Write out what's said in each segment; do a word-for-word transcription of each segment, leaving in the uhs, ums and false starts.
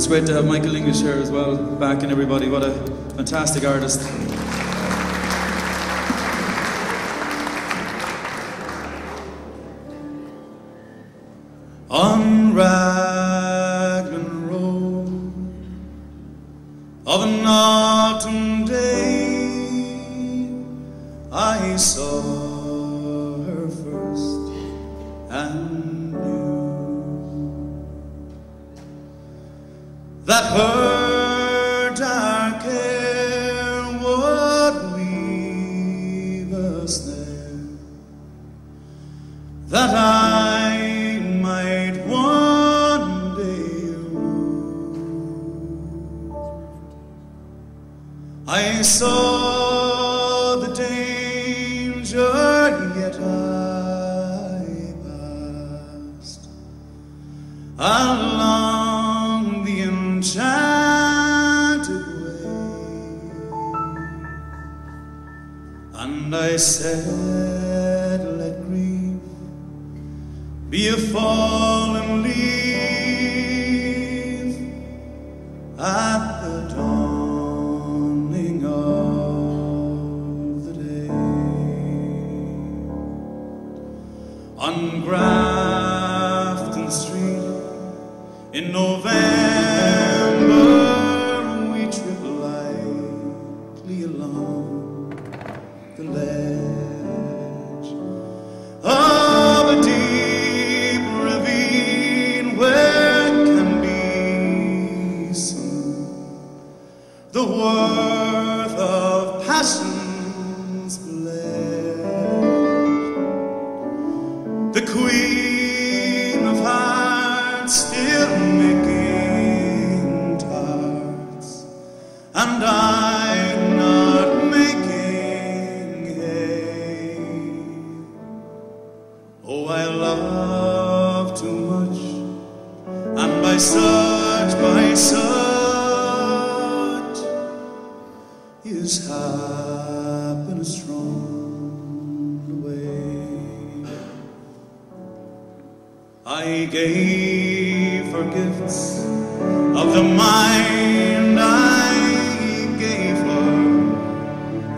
it's great to have Michael English here as well, back and everybody. What a fantastic artist. On Raglan Road of an autumn day, I saw her first and knew that her dark hair would weave a snare, that I I saw the danger, yet I passed along the enchanted way, and I said, let grief be a fallen leaf at the dawn. On Grafton Street in November, we trip lightly along the ledge of a deep ravine where can be seen the worth of passion's blade. The Queen of Hearts still making tarts, and I'm not making hay. Oh, I love too much, and by such, by such is happiness thrown away. I gave her gifts of the mind, I gave her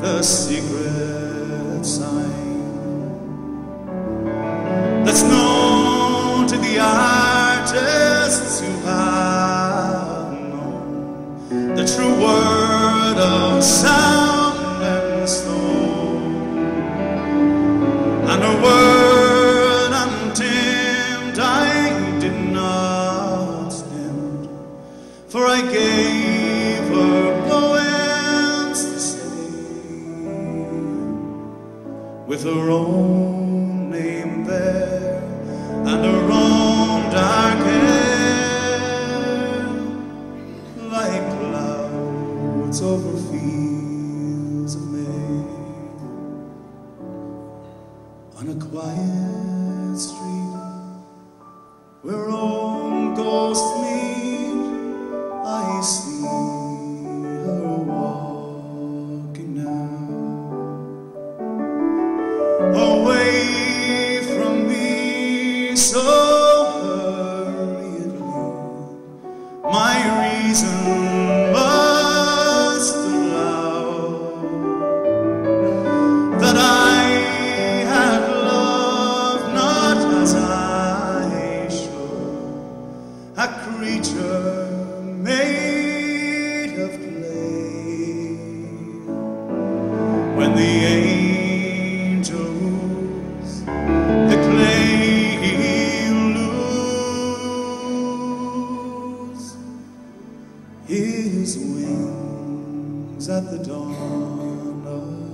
the secret sign that's known to the artists who have known the true word of sound and stone, and her word for I gave her poems to sing, with her own name there and her own dark hair, like clouds over fields of May. On a quiet street where own ghosts meet, I see her walking now, away from me so hurriedly, my reason must allow that I had loved not as I should, a creature made of clay, when the angel rules, the clay he'll lose his wings at the dawn of